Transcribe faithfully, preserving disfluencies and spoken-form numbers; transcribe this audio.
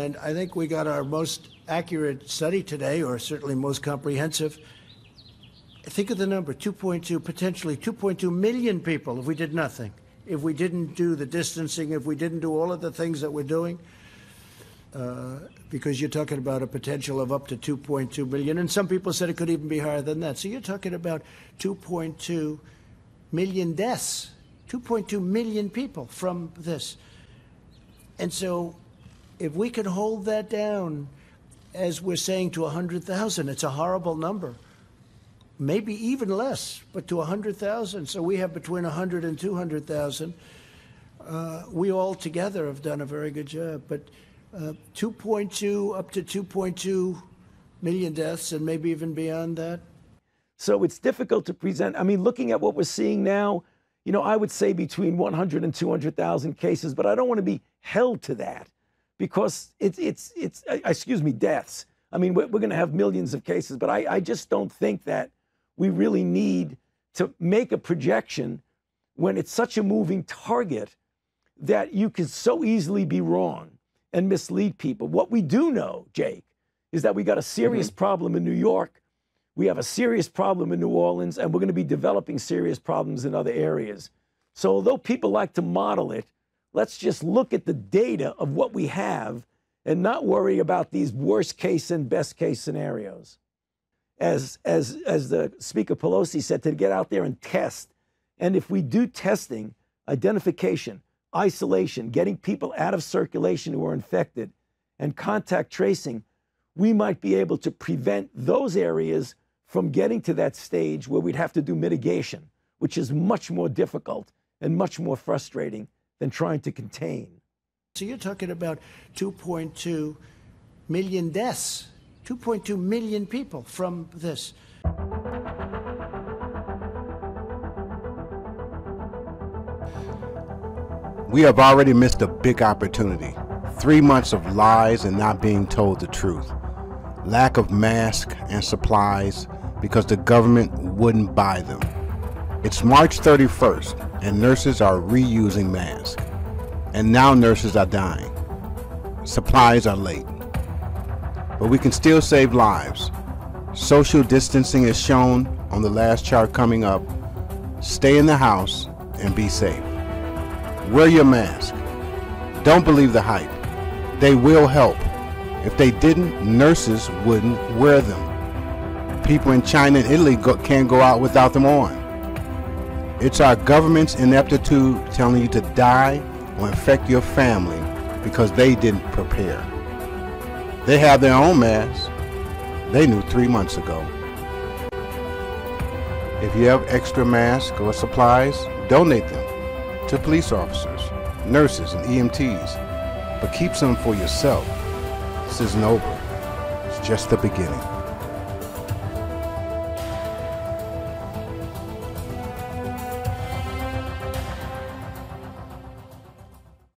And I think we got our most accurate study today, or certainly most comprehensive. Think of the number, two point two, potentially two point two million people if we did nothing, if we didn't do the distancing, if we didn't do all of the things that we're doing, uh, because you're talking about a potential of up to two point two million. And some people said it could even be higher than that. So you're talking about two point two million deaths, two point two million people from this. And so if we could hold that down, as we're saying, to one hundred thousand, it's a horrible number, maybe even less, but to one hundred thousand. So we have between one hundred and two hundred thousand. Uh, we all together have done a very good job. But uh, two point two, up to two point two million deaths, and maybe even beyond that. So it's difficult to present. I mean, looking at what we're seeing now, you know, I would say between one hundred and two hundred thousand cases, but I don't want to be held to that. Because it's, it's, it's uh, excuse me, deaths. I mean, we're, we're going to have millions of cases, but I, I just don't think that we really need to make a projection when it's such a moving target that you could so easily be wrong and mislead people. What we do know, Jake, is that we got a serious mm-hmm. problem in New York. We have a serious problem in New Orleans, and we're going to be developing serious problems in other areas. So although people like to model it, let's just look at the data of what we have and not worry about these worst case and best case scenarios. As, as, as the Speaker Pelosi said, to get out there and test. And if we do testing, identification, isolation, getting people out of circulation who are infected, and contact tracing, we might be able to prevent those areas from getting to that stage where we'd have to do mitigation, which is much more difficult and much more frustrating than trying to contain. So you're talking about two point two million deaths, two point two million people from this. We have already missed a big opportunity. Three months of lies and not being told the truth. Lack of masks and supplies because the government wouldn't buy them. It's March thirty-first, and nurses are reusing masks. And now nurses are dying. Supplies are late. But we can still save lives. Social distancing is shown on the last chart coming up. Stay in the house and be safe. Wear your mask. Don't believe the hype. They will help. If they didn't, nurses wouldn't wear them. People in China and Italy go- can't go out without them on. It's our government's ineptitude telling you to die or infect your family because they didn't prepare. They have their own masks. They knew three months ago. If you have extra masks or supplies, donate them to police officers, nurses, and E M Ts, but keep some for yourself. This isn't over. It's just the beginning.